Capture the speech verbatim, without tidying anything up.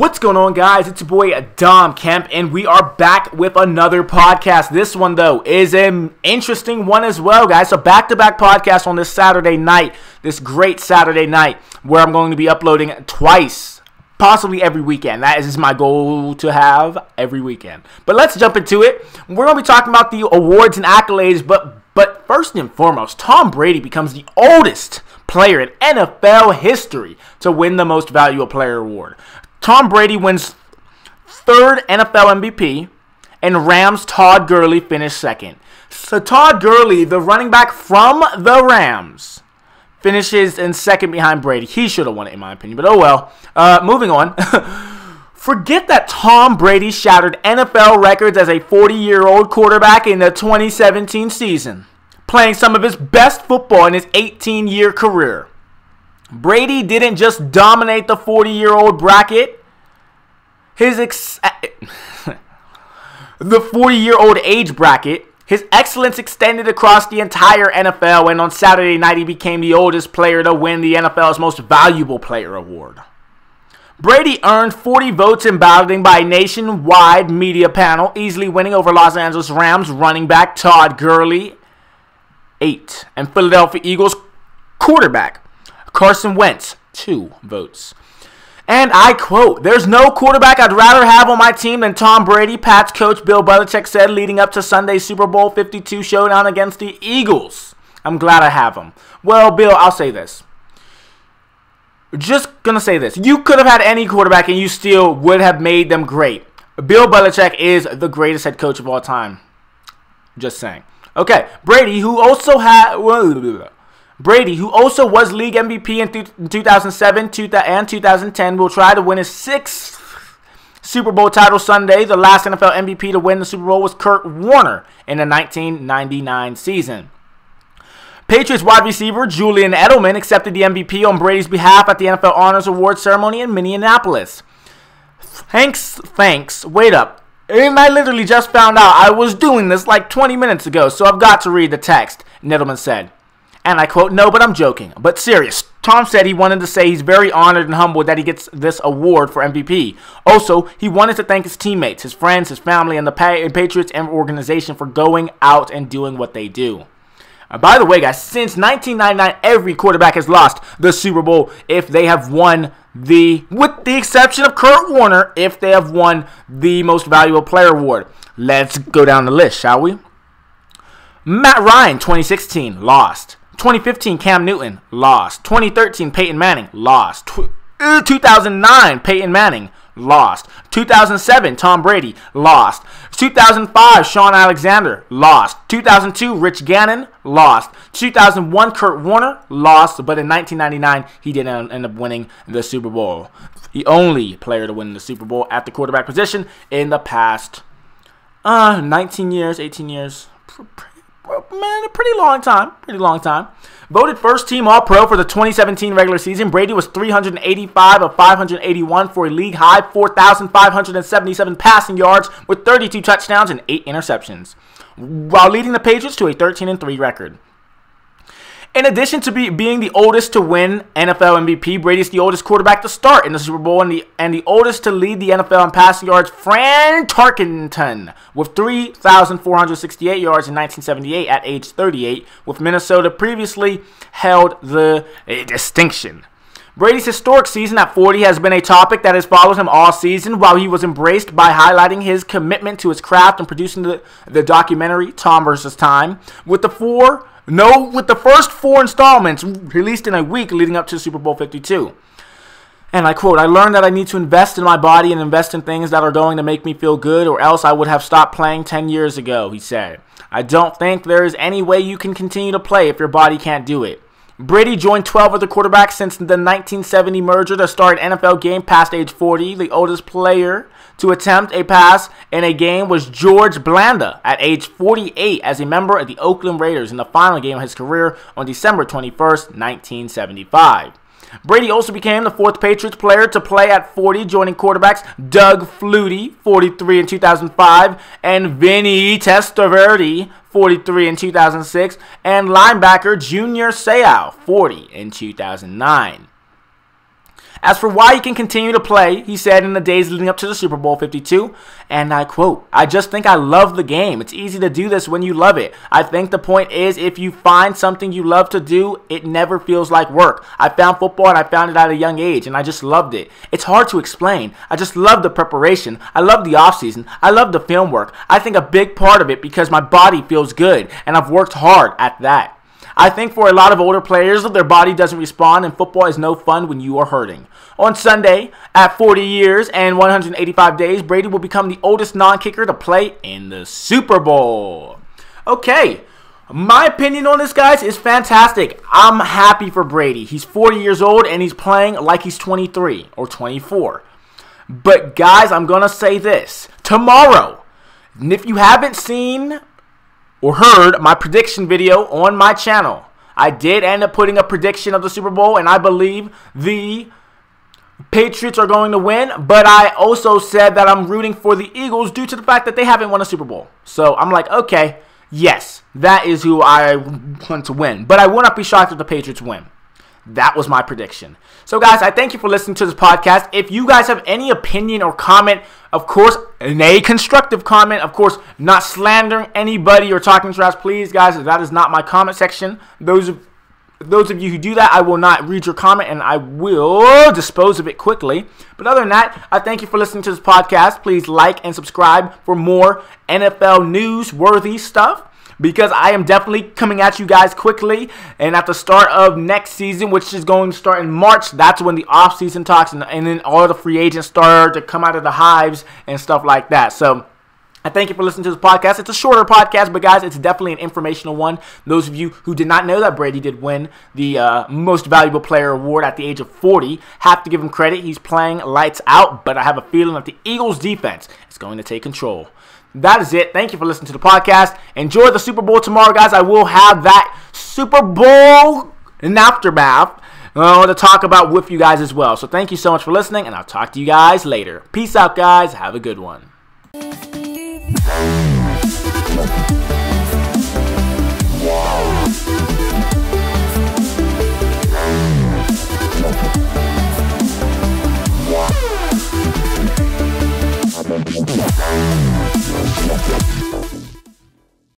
What's going on, guys? It's your boy Dom Kemp, and we are back with another podcast. This one, though, is an interesting one as well, guys. So back-to-back podcast on this Saturday night, this great Saturday night, where I'm going to be uploading twice, possibly every weekend. That is my goal to have every weekend. But let's jump into it. We're going to be talking about the awards and accolades, but But first and foremost, Tom Brady becomes the oldest player in N F L history to win the Most Valuable Player award. Tom Brady wins third N F L M V P, and Rams' Todd Gurley finished second. So Todd Gurley, the running back from the Rams, finishes in second behind Brady. He should have won it, in my opinion, but oh well. Uh, moving on. Forget that Tom Brady shattered N F L records as a forty-year-old quarterback in the twenty seventeen season, playing some of his best football in his eighteen-year career. Brady didn't just dominate the forty-year-old bracket. His ex the forty-year-old age bracket. His excellence extended across the entire N F L, and on Saturday night he became the oldest player to win the N F L's Most Valuable Player award. Brady earned forty votes in balloting by a nationwide media panel, easily winning over Los Angeles Rams running back Todd Gurley, eight, and Philadelphia Eagles quarterback Carson Wentz, two votes. And I quote, "There's no quarterback I'd rather have on my team than Tom Brady," Pats coach Bill Belichick said leading up to Sunday's Super Bowl fifty-two showdown against the Eagles. "I'm glad I have him." Well, Bill, I'll say this. Just going to say this. You could have had any quarterback and you still would have made them great. Bill Belichick is the greatest head coach of all time. Just saying. Okay. Brady, who also had... Brady, who also was league M V P in two thousand seven and two thousand ten, will try to win his sixth Super Bowl title Sunday. The last N F L M V P to win the Super Bowl was Kurt Warner in the nineteen ninety-nine season. Patriots wide receiver Julian Edelman accepted the M V P on Brady's behalf at the N F L Honors Award ceremony in Minneapolis. Thanks, thanks, wait up. And I literally just found out I was doing this like twenty minutes ago, so I've got to read the text, Edelman said. And I quote, "No, but I'm joking, but serious." Tom said he wanted to say he's very honored and humbled that he gets this award for M V P. Also, he wanted to thank his teammates, his friends, his family, and the Patriots and organization for going out and doing what they do. By the way, guys, since nineteen ninety-nine, every quarterback has lost the Super Bowl if they have won the, with the exception of Kurt Warner, if they have won the Most Valuable Player award. Let's go down the list, shall we? Matt Ryan, twenty sixteen, lost. twenty fifteen, Cam Newton, lost. twenty thirteen, Peyton Manning, lost. two thousand nine, Peyton Manning, lost. two thousand seven, Tom Brady, lost. two thousand five, Sean Alexander, lost. two thousand two, Rich Gannon, lost. two thousand one, Kurt Warner, lost. But in nineteen ninety-nine, he didn't end up winning the Super Bowl. The only player to win the Super Bowl at the quarterback position in the past uh, nineteen years, eighteen years. Man, a pretty long time. Pretty long time. Voted first team All-Pro for the twenty seventeen regular season, Brady was three hundred eighty-five of five hundred eighty-one for a league-high four thousand five hundred seventy-seven passing yards with thirty-two touchdowns and eight interceptions, while leading the Patriots to a thirteen and three record. In addition to be, being the oldest to win N F L M V P, Brady is the oldest quarterback to start in the Super Bowl and the, and the oldest to lead the N F L in passing yards, Fran Tarkenton, with three thousand four hundred sixty-eight yards in nineteen seventy-eight at age thirty-eight, with Minnesota previously held the uh, distinction. Brady's historic season at forty has been a topic that has followed him all season, while he was embraced by highlighting his commitment to his craft and producing the, the documentary Tom versus. Time, with the four... No, with the first four installments released in a week leading up to Super Bowl fifty-two. And I quote, "I learned that I need to invest in my body and invest in things that are going to make me feel good, or else I would have stopped playing ten years ago," he said. "I don't think there is any way you can continue to play if your body can't do it." Brady joined twelve other quarterbacks since the nineteen seventy merger to start an N F L game past age forty. The oldest player to attempt a pass in a game was George Blanda at age forty-eight as a member of the Oakland Raiders in the final game of his career on December twenty-first, nineteen seventy-five. Brady also became the fourth Patriots player to play at forty, joining quarterbacks Doug Flutie, forty-three in two thousand five, and Vinny Testaverde, forty-three in two thousand six, and linebacker Junior Seau, forty in two thousand nine. As for why he can continue to play, he said in the days leading up to the Super Bowl fifty-two, and I quote, "I just think I love the game. It's easy to do this when you love it. I think the point is if you find something you love to do, it never feels like work. I found football and I found it at a young age, and I just loved it. It's hard to explain. I just love the preparation. I love the offseason. I love the film work. I think a big part of it because my body feels good, and I've worked hard at that. I think for a lot of older players, their body doesn't respond, and football is no fun when you are hurting." On Sunday, at forty years and one hundred eighty-five days, Brady will become the oldest non-kicker to play in the Super Bowl. Okay, my opinion on this, guys, is fantastic. I'm happy for Brady. He's forty years old, and he's playing like he's twenty-three or twenty-four. But, guys, I'm going to say this. Tomorrow, and if you haven't seen or heard my prediction video on my channel, I did end up putting a prediction of the Super Bowl, and I believe the Patriots are going to win, but I also said that I'm rooting for the Eagles due to the fact that they haven't won a Super Bowl. So I'm like, okay, yes, that is who I want to win, but I will not be shocked if the Patriots win. That was my prediction. So, guys, I thank you for listening to this podcast. If you guys have any opinion or comment, of course, and a constructive comment, of course, not slandering anybody or talking trash, please, guys, that is not my comment section. Those of, those of you who do that, I will not read your comment, and I will dispose of it quickly. But other than that, I thank you for listening to this podcast. Please like and subscribe for more N F L news-worthy stuff, because I am definitely coming at you guys quickly. And at the start of next season, which is going to start in March, that's when the offseason talks and, and then all the free agents start to come out of the hives and stuff like that. So I thank you for listening to this podcast. It's a shorter podcast, but, guys, it's definitely an informational one. Those of you who did not know that Brady did win the uh, Most Valuable Player award at the age of forty, have to give him credit. He's playing lights out, but I have a feeling that the Eagles' defense is going to take control. That is it. Thank you for listening to the podcast. Enjoy the Super Bowl tomorrow, guys. I will have that Super Bowl in aftermath uh, to talk about with you guys as well. So thank you so much for listening, and I'll talk to you guys later. Peace out, guys. Have a good one.